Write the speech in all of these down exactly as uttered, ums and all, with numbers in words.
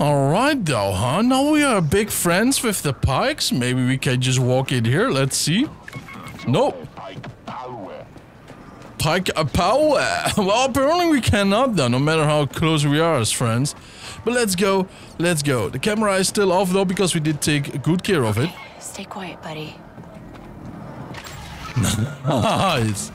Alright though, huh? Now we are big friends with the Pikes. Maybe we can just walk in here. Let's see. Nope. Pyke power. Well, apparently we cannot though, no matter how close we are as friends. But let's go, let's go. The camera is still off though, because we did take good care of it. Stay quiet, buddy. Nice.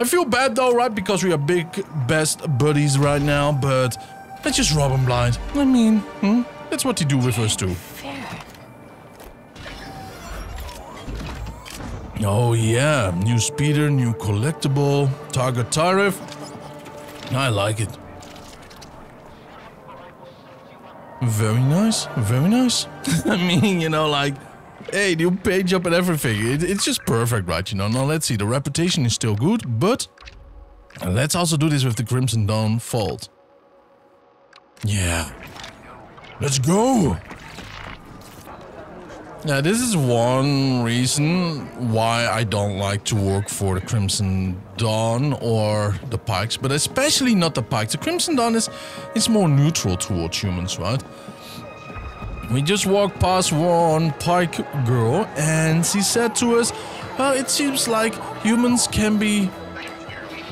I feel bad though, right? Because we are big best buddies right now, but let's just rob him blind. I mean, hmm? That's what they do with us too. Oh yeah, new speeder, new collectible, target tariff. I like it. Very nice, very nice. I mean, you know, like, hey, new page up and everything. It, it's just perfect, right? You know, now let's see, the reputation is still good, but let's also do this with the Crimson Dawn Vault. Yeah. Let's go! Yeah, this is one reason why I don't like to work for the Crimson Dawn or the Pikes, but especially not the Pikes. The Crimson Dawn is it's more neutral towards humans, right? We just walked past one Pyke girl and she said to us, well, it seems like humans can be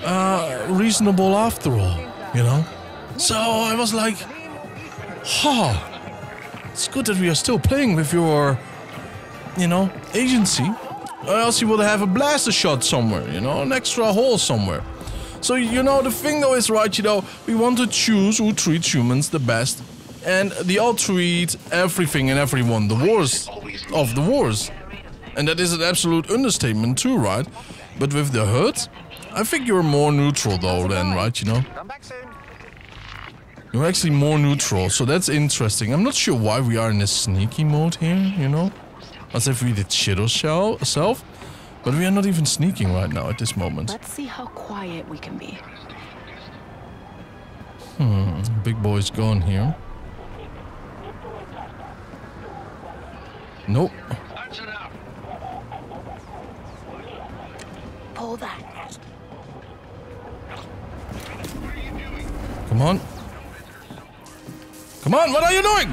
uh, reasonable after all, you know? So I was like, huh, it's good that we are still playing with your... you know, agency, or else you will have a blaster shot somewhere, you know, an extra hole somewhere. So, you know, the thing though is, right, you know, we want to choose who treats humans the best, and they all treat everything and everyone the worst of the worst. And that is an absolute understatement too, right? But with the Hurt, I think you're more neutral though then, right, you know? You're actually more neutral, so that's interesting. I'm not sure why we are in a sneaky mode here, you know? As if we did shit ourselves, but we are not even sneaking right now at this moment. Let's see how quiet we can be. Hmm, big boy's gone here. Nope. Pull that. Come on. Come on, what are you doing?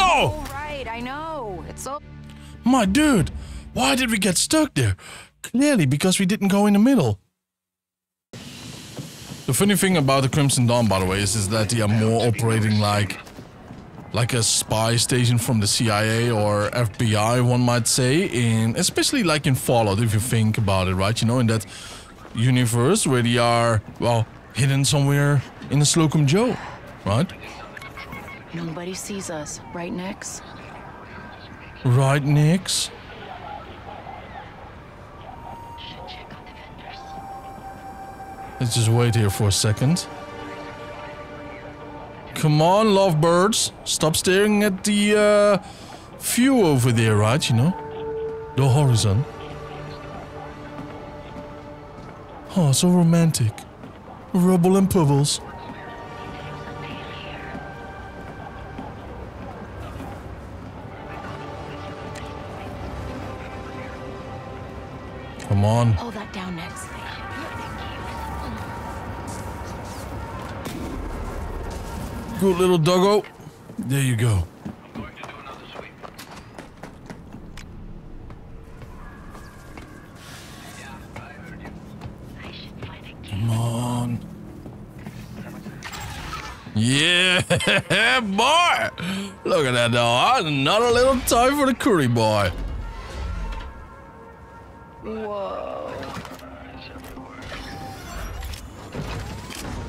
No! All right, I know. It's so. My dude, why did we get stuck there? Clearly because we didn't go in the middle. The funny thing about the Crimson Dawn, by the way, is, is that they are more operating like like a spy station from the C I A or F B I, one might say, in especially like in Fallout, if you think about it, right? You know, in that universe where they are, well, hidden somewhere in the Slocum Joe, right? Nobody sees us, right, Nix? Right, Nix? Let's just wait here for a second. Come on, lovebirds. Stop staring at the uh, view over there, right? You know? The horizon. Oh, so romantic. Rubble and pebbles. Come on. Hold that down next. Good little doggo. There you go. Come on. Yeah, boy. Look at that dog. Another little time for the curry boy. Whoa.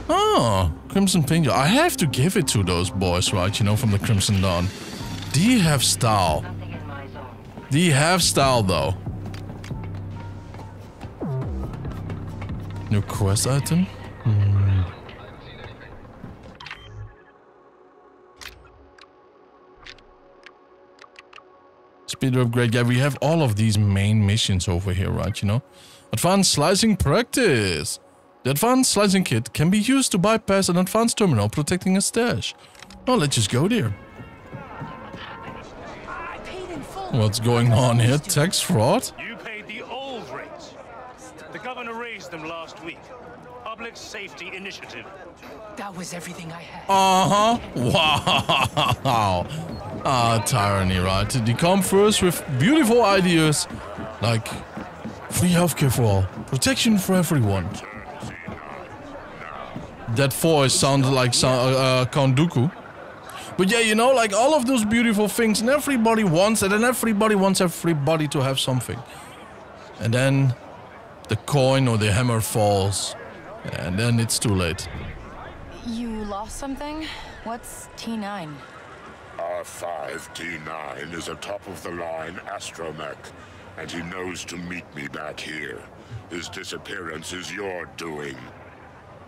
Oh, Crimson Pinjo. I have to give it to those boys, right? You know, from the Crimson Dawn. They have style. They have style, though. New quest item? Hmm. Speeder upgrade. Yeah, we have all of these main missions over here, right? You know? Advanced slicing practice. The advanced slicing kit can be used to bypass an advanced terminal protecting a stash. Oh, let's just go there. What's going on here? Tax fraud? You paid the old rates. The governor raised them last week. Public Public Safety Initiative. That was everything I had. Uh-huh. Wow. Ah, tyranny, right? They come first with beautiful ideas like free healthcare for all, protection for everyone. That voice sounded like sound, uh, uh, Count Dooku. But yeah, you know, like all of those beautiful things, and everybody wants, and then everybody wants everybody to have something. And then the coin or the hammer falls, and then it's too late. You lost something? What's T nine? R five T nine is a top-of-the-line astromech, and he knows to meet me back here. His disappearance is your doing.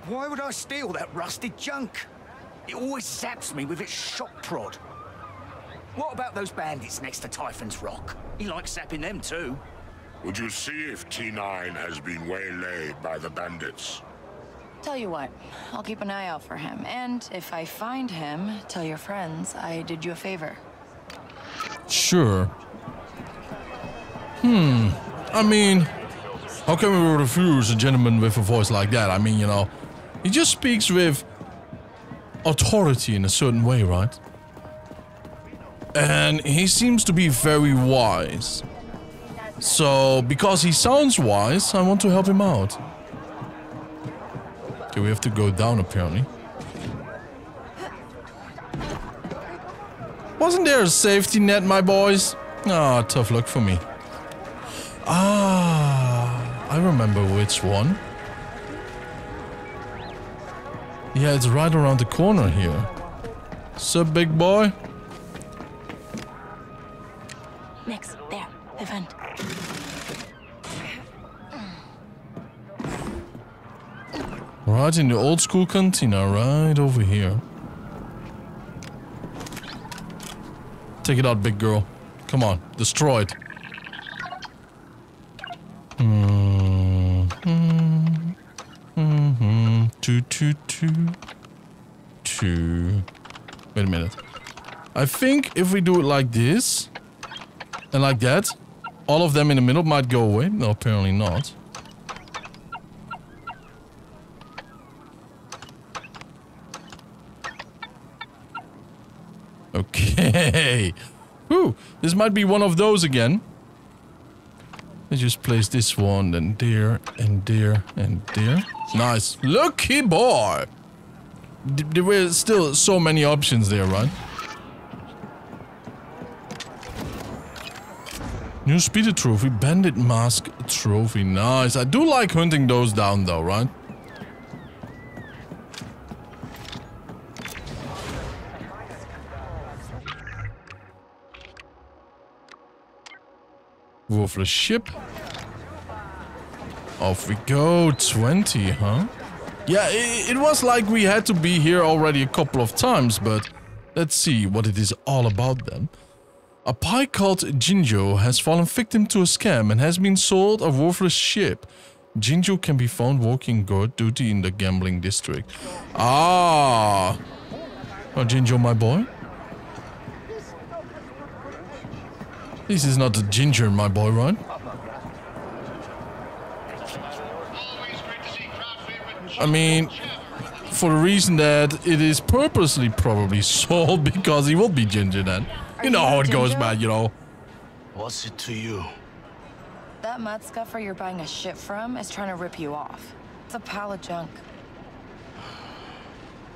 Why would I steal that rusty junk? It always saps me with its shock prod. What about those bandits next to Typhon's Rock? He likes sapping them too. Would you see if T nine has been waylaid by the bandits? Tell you what, I'll keep an eye out for him. And if I find him, tell your friends I did you a favor. Sure. Hmm. I mean, how can we refuse a gentleman with a voice like that? I mean, you know, he just speaks with authority in a certain way, right? And he seems to be very wise. So, because he sounds wise, I want to help him out. Okay, we have to go down, apparently. Wasn't there a safety net, my boys? Ah, tough luck for me. Ah, I remember which one. Yeah, it's right around the corner here. Sup, big boy? Next, there, the vent. Right in the old school cantina, right over here. Take it out, big girl. Come on, destroy it. Mm-hmm. Mm-hmm. Two, two, two. Two. Wait a minute. I think if we do it like this, and like that, all of them in the middle might go away. No, apparently not. Okay. Whew. This might be one of those again. Let's just place this one, then there, and there, and there. Nice. Lucky boy! D there were still so many options there, right? New speeder trophy, bandit mask trophy. Nice. I do like hunting those down though, right? Worthless ship. Off we go. twenty, huh? Yeah, it, it was like we had to be here already a couple of times, but let's see what it is all about then. A Pyke called Jinjo has fallen victim to a scam and has been sold a worthless ship. Jinjo can be found walking guard duty in the gambling district. Ah! Oh, Jinjo, my boy. This is not the ginger, my boy, right? I mean, for the reason that it is purposely probably sold because he will be ginger then. You know how it goes, man, you know. What's it to you? That mud scuffer you're buying a ship from is trying to rip you off. It's a pile of junk.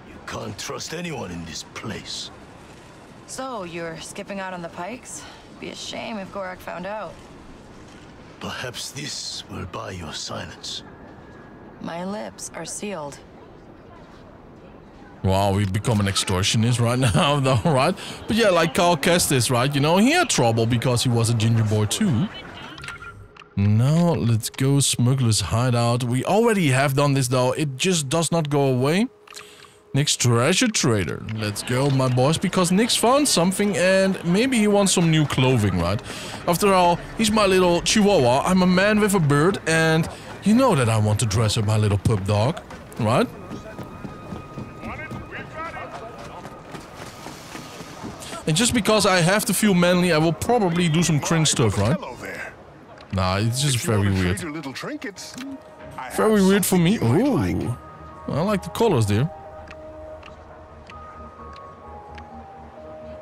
You can't trust anyone in this place. So, you're skipping out on the Pikes? Be a shame if Gorak found out. Perhaps this will buy your silence. My lips are sealed. Wow, we've become an extortionist right now, though, right? But yeah, like Cal Kestis, right? You know, he had trouble because he was a ginger boy too. Now let's go Smuggler's Hideout. We already have done this though. It just does not go away. Nick's Treasure Trader. Let's go, my boys, because Nick's found something and maybe he wants some new clothing, right? After all, he's my little chihuahua. I'm a man with a beard and you know that I want to dress up my little pup dog, right? And just because I have to feel manly, I will probably do some cringe stuff, right? Nah, it's just very weird. Very weird for me. Ooh. I like the colors there.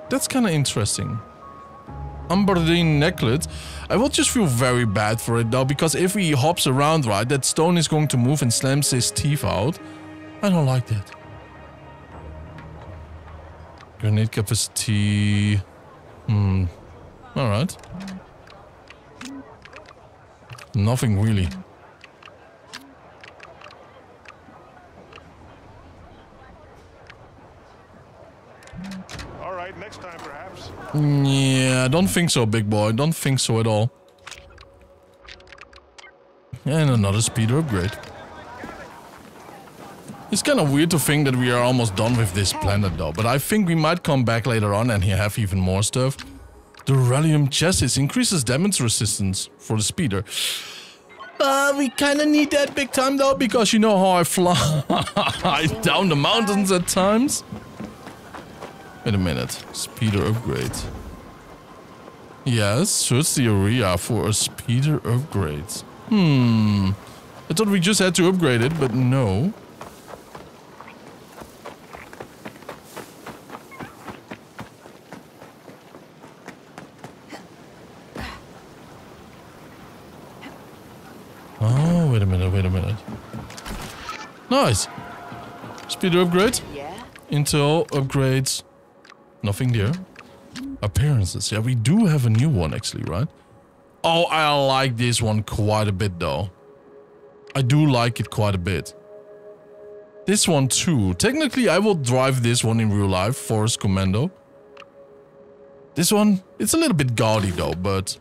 That's kind of interesting. Amberdeen necklace. I will just feel very bad for it though, because if he hops around, right, that stone is going to move and slams his teeth out. I don't like that. Grenade capacity. Hmm. Alright. Nothing really. Alright, next time perhaps. Yeah, I don't think so, big boy. Don't think so at all. And another speeder upgrade. It's kind of weird to think that we are almost done with this planet though, but I think we might come back later on and have even more stuff. Duralium chassis increases damage resistance for the speeder. Uh, we kind of need that big time though, because you know how I fly down the mountains at times. Wait a minute, speeder upgrade. Yes, search the area for a speeder upgrade. Hmm, I thought we just had to upgrade it, but no. Oh, wait a minute, wait a minute. Nice! Speeder upgrade. Yeah. Intel upgrades. Nothing there. Appearances. Yeah, we do have a new one actually, right? Oh, I like this one quite a bit though. I do like it quite a bit. This one too. Technically, I will drive this one in real life, Forest Commando. This one, it's a little bit gaudy though, but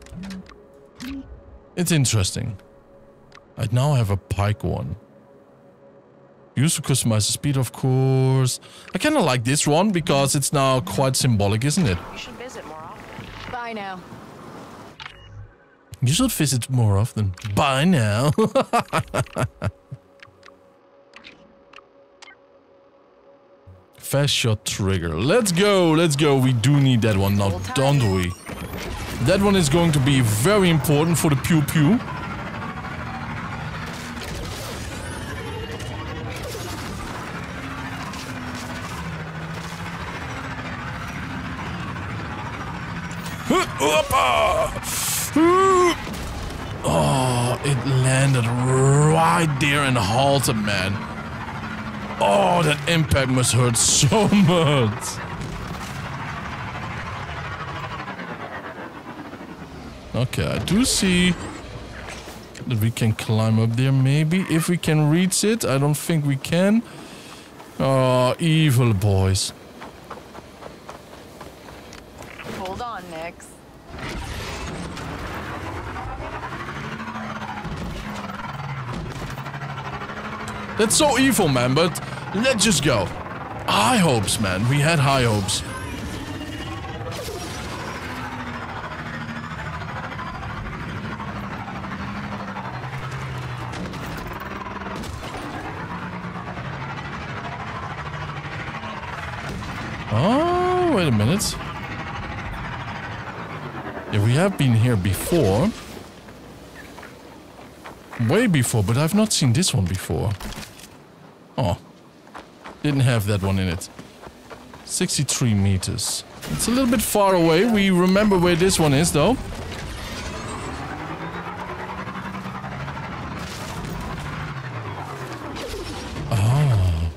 it's interesting. I now have a Pyke one. Used to customize the speed, of course. I kind of like this one because it's now quite symbolic, isn't it? You should visit more often. Bye now. You should visit more often. Bye now. Fast shot trigger. Let's go, let's go. We do need that one now, don't we? That one is going to be very important for the pew pew. Oh, it landed right there and halted, man. Oh, that impact must hurt so much. Okay, I do see that we can climb up there, maybe. If we can reach it, I don't think we can. Oh, evil boys. Hold on, Nix. That's so evil, man, but let's just go. High hopes, man. We had high hopes. Oh, wait a minute. Yeah, we have been here before. Way before, but I've not seen this one before. Oh, didn't have that one in it. sixty-three meters. It's a little bit far away. We remember where this one is, though. Oh.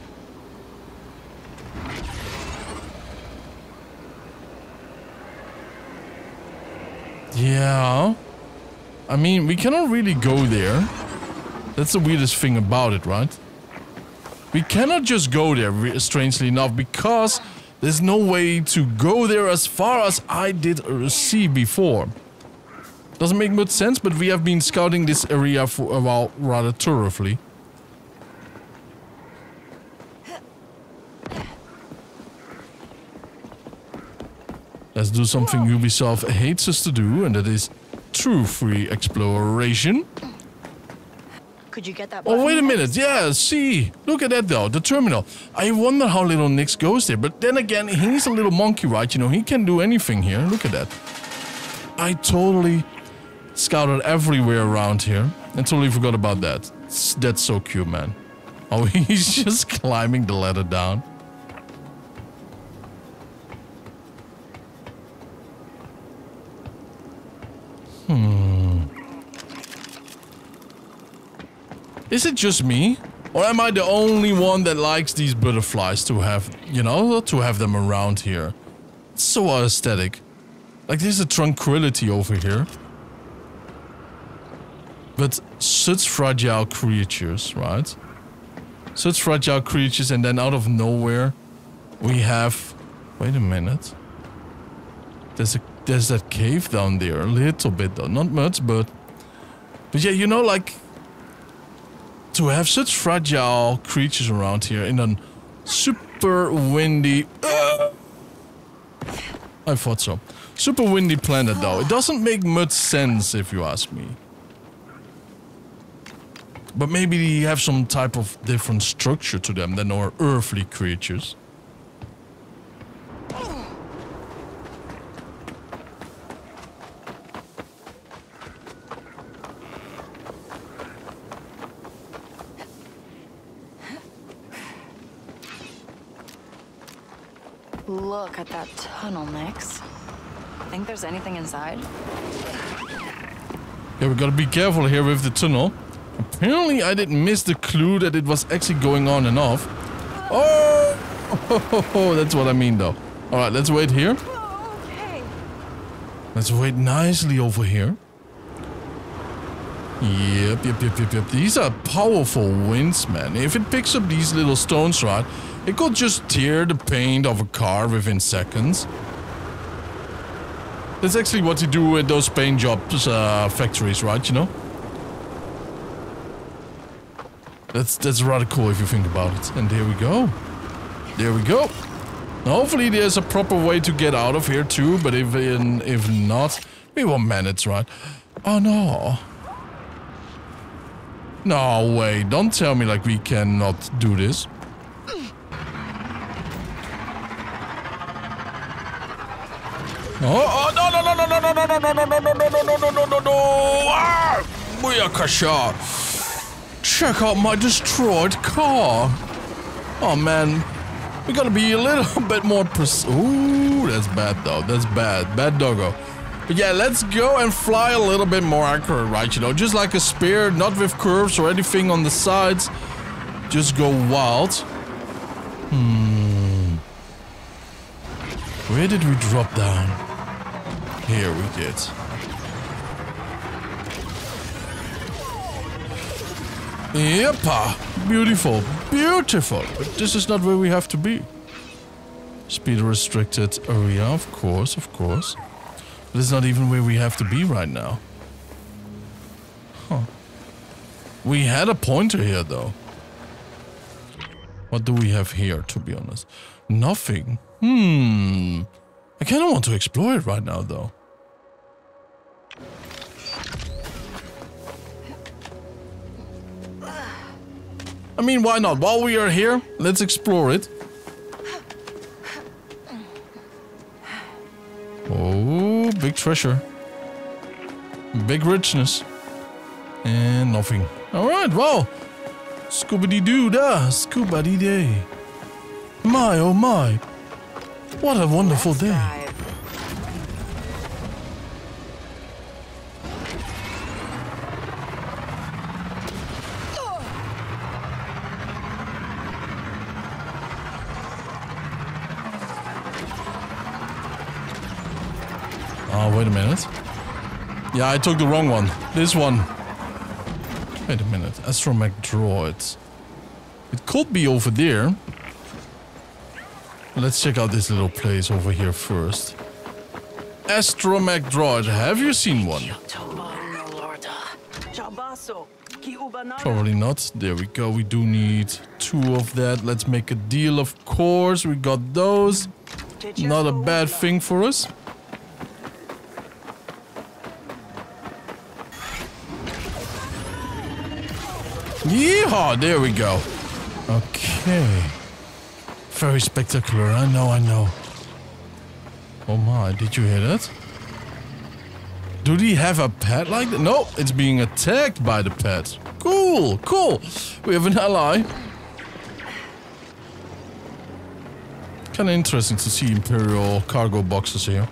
Yeah. I mean, we cannot really go there. That's the weirdest thing about it, right? We cannot just go there, strangely enough, because there's no way to go there as far as I did see before. Doesn't make much sense, but we have been scouting this area for a while rather thoroughly. Let's do something Ubisoft hates us to do, and that is true free exploration. Could you get that? Oh, wait a minute. Yeah, see. Look at that, though. The terminal. I wonder how little Nix goes there. But then again, he's a little monkey, right? You know, he can do anything here. Look at that. I totally scouted everywhere around here and totally forgot about that. That's so cute, man. Oh, he's just climbing the ladder down. Hmm. Is it just me? Or am I the only one that likes these butterflies to have, you know, to have them around here? It's so aesthetic. Like, there's a tranquility over here. But such fragile creatures, right? Such fragile creatures, and then out of nowhere, we have... Wait a minute. There's a, there's that cave down there, a little bit though, not much, but... But yeah, you know, like... To have such fragile creatures around here in a super windy... Uh, I thought so. Super windy planet though. It doesn't make much sense if you ask me. But maybe they have some type of different structure to them than our earthly creatures. Look at that tunnel, Nix. Think there's anything inside? Yeah, we gotta be careful here with the tunnel. Apparently I didn't miss the clue that it was actually going on and off. Oh, oh, ho, ho, that's what I mean though. Alright, let's wait here. Okay. Let's wait nicely over here. Yep, yep, yep, yep, yep. These are powerful winds, man. If it picks up these little stones, right, it could just tear the paint of a car within seconds. That's actually what you do with those paint jobs, uh, factories, right, you know? That's, that's rather cool if you think about it. And there we go. There we go. Now hopefully there's a proper way to get out of here too, but if, in, if not, we will manage, right? Oh no. No way, don't tell me like we cannot do this. Oh, oh no no no no no no no no no no no no no no no no no. Ah! Booyakasha. Check out my destroyed car. Oh man, we gotta be a little bit more precise. Ooh, that's bad though. That's bad, bad doggo. But yeah, let's go and fly a little bit more accurate, right? You know, just like a spear, not with curves or anything on the sides. Just go wild. Hmm. Where did we drop down? Here we did. Yep, beautiful, beautiful. But this is not where we have to be. Speed restricted area, of course, of course. But it's not even where we have to be right now. Huh. We had a pointer here, though. What do we have here, to be honest? Nothing. Hmm. I kind of want to explore it right now, though. I mean, why not? While we are here, let's explore it. Oh, big treasure. Big richness. And nothing. Alright, well. Scooby-dee-doo da, scooby-dee-day. My, oh my. What a wonderful day. Oh, wait a minute. Yeah, I took the wrong one. This one. Wait a minute. Astromech droid. It could be over there. Let's check out this little place over here first. Astromech droid, have you seen one? Probably not. There we go, we do need two of that. Let's make a deal, of course. We got those. Not a bad thing for us. Yeehaw, there we go. Okay. Very spectacular, I know, I know. Oh my, did you hear that? Do they have a pet like that? No, it's being attacked by the pet. Cool, cool. We have an ally. kind of interesting to see Imperial cargo boxes here.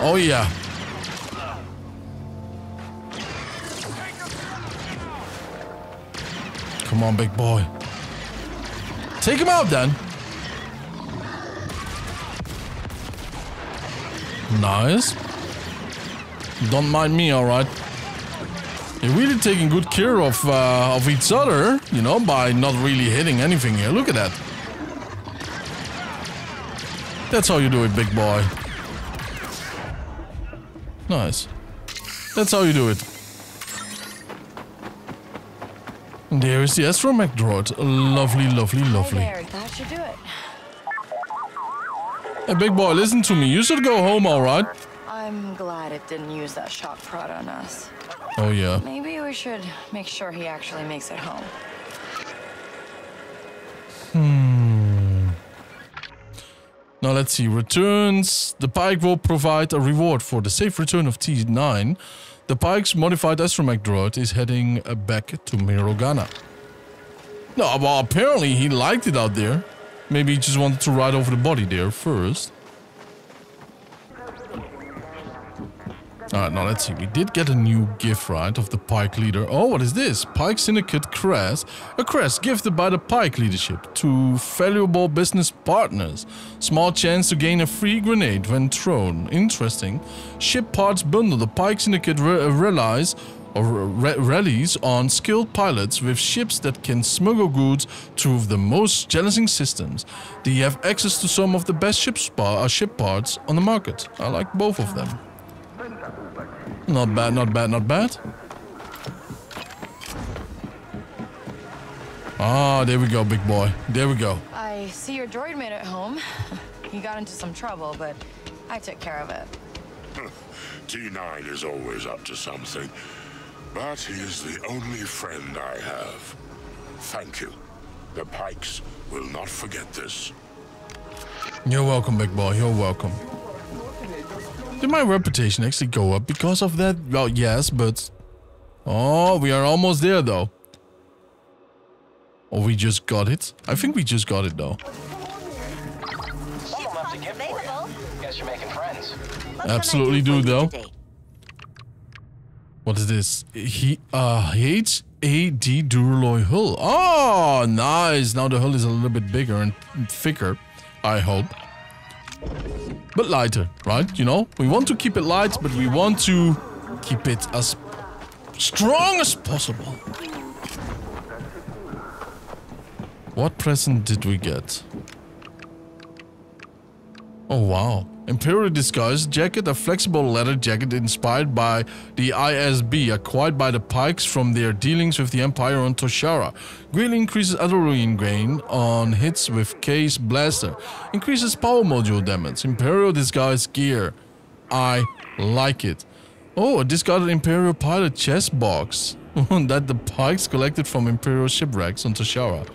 Oh yeah. Come on, big boy. Take him out then. Nice. Don't mind me, alright. They're really taking good care of uh, of each other, you know, by not really hitting anything here. Look at that. That's how you do it, big boy. Nice. That's how you do it. And there is the astromech droid. Lovely, lovely, lovely. Hey there, that should do it. Hey, big boy, listen to me. You should go home, all right? I'm glad it didn't use that shock prod on us. Oh, yeah. Maybe we should make sure he actually makes it home. Hmm. Now, let's see. Returns. The Pyke will provide a reward for the safe return of T nine. The Pyke's modified astromech droid is heading back to Mirogana. No, well, apparently he liked it out there. Maybe he just wanted to ride over the body there first. Alright, now let's see. We did get a new gift, right, of the Pyke leader. Oh, what is this? Pyke Syndicate crest. A crest gifted by the Pyke leadership to valuable business partners. Small chance to gain a free grenade when thrown. Interesting. Ship parts bundle. The Pyke Syndicate re relies or re rallies on skilled pilots with ships that can smuggle goods through the most challenging systems. They have access to some of the best ship, spa ship parts on the market. I like both of them. Not bad, not bad, not bad. Ah, there we go, big boy. There we go. I see your droid made it home. He got into some trouble, but I took care of it. T nine is always up to something, but he is the only friend I have. Thank you. The Pykes will not forget this. You're welcome, big boy. You're welcome. Did my reputation actually go up because of that? Well, yes, but... Oh, we are almost there, though. Or we just got it? I think we just got it, though. Someone left a gift for you. Guess you're making friends. Absolutely do, though. What is this? He, uh, H A D Duralloy hull. Oh, nice. Now the hull is a little bit bigger and thicker, I hope. But lighter, right? You know, we want to keep it light, but we want to keep it as strong as possible. What present did we get? Oh, wow. Imperial disguise jacket, a flexible leather jacket inspired by the I S B, acquired by the Pykes from their dealings with the Empire on Toshara. Greatly increases adrenaline gain on hits with K's blaster. Increases power module damage. Imperial disguise gear. I like it. Oh, a discarded Imperial pilot chest box that the Pykes collected from Imperial shipwrecks on Toshara.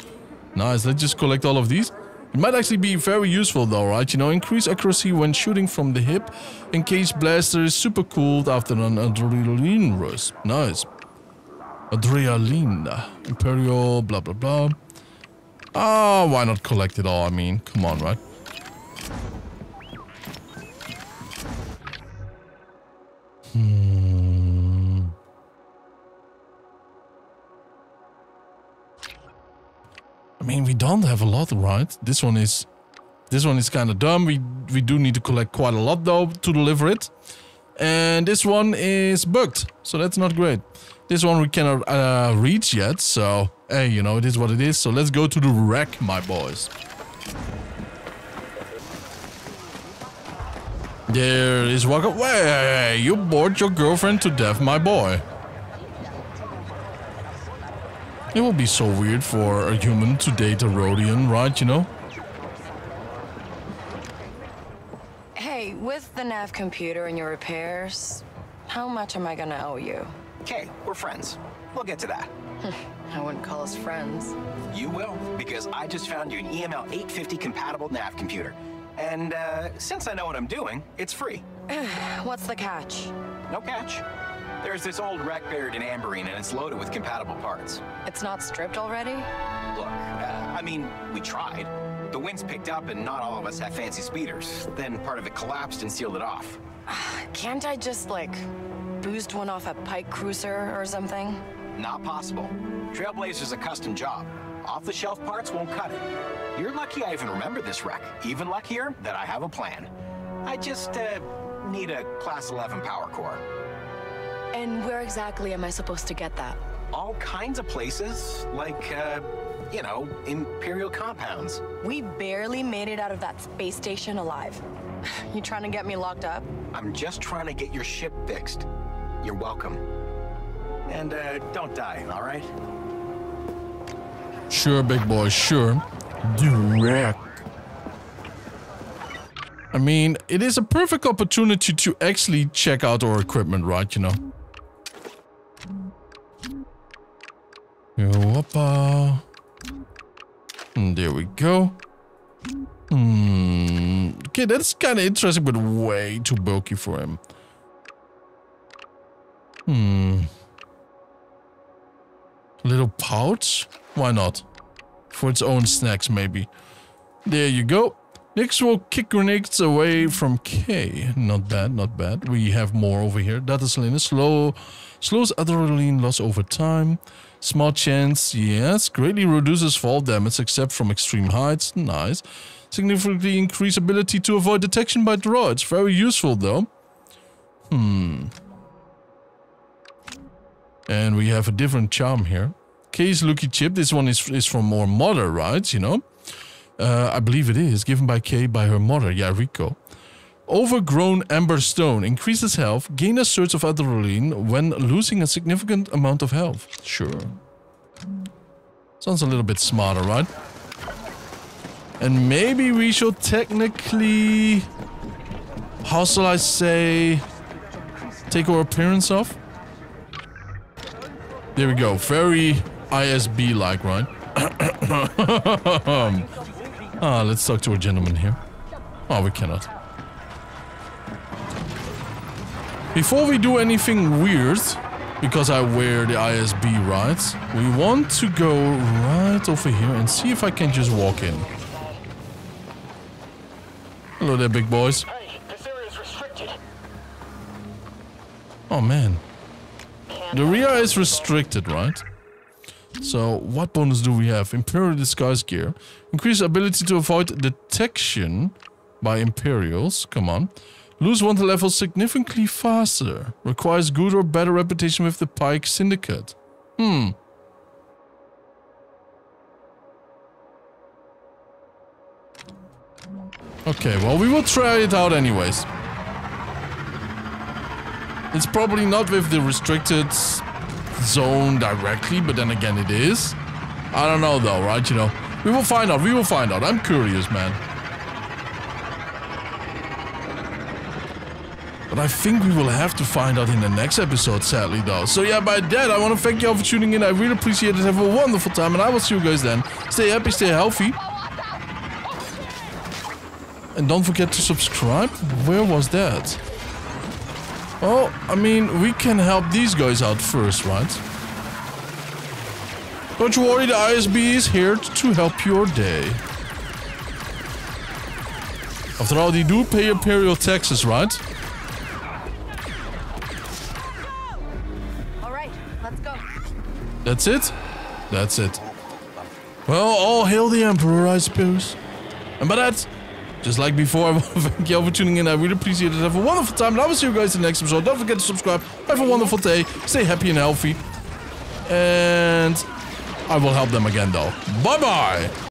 Nice, let's just collect all of these. It might actually be very useful though, right? You know, increase accuracy when shooting from the hip. Encased blaster is super cooled after an adrenaline rush. Nice. Adrenaline. Imperial, blah, blah, blah. Ah, oh, why not collect it all? I mean, come on, right? Hmm. I mean, we don't have a lot, right? This one is, this one is kind of dumb. We we do need to collect quite a lot though to deliver it, and this one is bugged, so that's not great. This one we cannot uh, reach yet, so hey, you know, it is what it is. So let's go to the wreck, my boys. There is Walker. Way, you bored your girlfriend to death, my boy. It will be so weird for a human to date a Rodian, right, you know? Hey, with the nav computer and your repairs, how much am I gonna owe you? Okay, we're friends. We'll get to that. I wouldn't call us friends. You will, because I just found you an E M L eight fifty compatible nav computer. And uh, since I know what I'm doing, it's free. What's the catch? No catch. There's this old wreck buried in Amberine, and it's loaded with compatible parts. It's not stripped already? Look, uh, I mean, we tried. The winds picked up, and not all of us have fancy speeders. Then part of it collapsed and sealed it off. Can't I just, like, boozed one off a Pyke cruiser or something? Not possible. Trailblazer's a custom job. Off-the-shelf parts won't cut it. You're lucky I even remember this wreck. Even luckier that I have a plan. I just, uh, need a Class eleven power core. And where exactly am I supposed to get that? All kinds of places, like, uh, you know, Imperial compounds. We barely made it out of that space station alive. You trying to get me locked up? I'm just trying to get your ship fixed. You're welcome. And, uh, don't die, all right? Sure, big boy, sure. Direct. I mean, it is a perfect opportunity to actually check out our equipment, right? You know. Yo-oppa. And there we go. Hmm. Okay, that's kind of interesting, but way too bulky for him. Hmm. Little pouch? Why not? For its own snacks, maybe. There you go. Next we'll kick grenades away from K. Not bad, not bad. We have more over here. Data saline is slow. Slows adrenaline loss over time. Small chance, yes. Greatly reduces fall damage except from extreme heights. Nice. Significantly increase ability to avoid detection by droids. Very useful though. Hmm. And we have a different charm here. K's Lucky Chip. This one is, is from her mother, right? You know? Uh, I believe it is, given by Kay by her mother, Yariko. Overgrown Amber Stone. Increases health. Gain a surge of adrenaline when losing a significant amount of health. Sure. Sounds a little bit smarter, right? And maybe we should technically... How shall I say... Take our appearance off? There we go. Very I S B-like, right? Ah, let's talk to a gentleman here. Oh, we cannot. Before we do anything weird, because I wear the I S B, right? We want to go right over here and see if I can just walk in. Hello there, big boys. Hey, this area is restricted. Oh, man. The R I A is restricted, right? So, what bonus do we have? Imperial Disguise Gear. Increase ability to avoid detection by Imperials. Come on. Lose one level significantly faster. Requires good or better reputation with the Pyke Syndicate. Hmm. Okay, well, we will try it out anyways. It's probably not with the restricted zone directly, but then again it is. I don't know though, right? You know, we will find out, we will find out. I'm curious, man. But I think we will have to find out in the next episode, sadly though. So yeah, by that, I want to thank you all for tuning in. I really appreciate it. Have a wonderful time, and I will see you guys then. Stay happy, stay healthy. And don't forget to subscribe. Where was that? Oh, I mean, we can help these guys out first, right? Don't you worry, the I S B is here to help your day. After all, they do pay Imperial taxes, right? All right, let's go. That's it? That's it. Well, all hail the Emperor, I suppose. And by that... Just like before, I want to thank you all for tuning in. I really appreciate it. Have a wonderful time. And I will see you guys in the next episode. Don't forget to subscribe. Have a wonderful day. Stay happy and healthy. And I will help them again, though. Bye-bye.